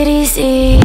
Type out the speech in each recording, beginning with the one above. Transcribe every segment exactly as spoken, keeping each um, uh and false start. it easy.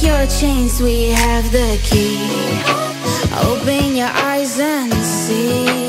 break your chains, we have the key. Open your eyes and see.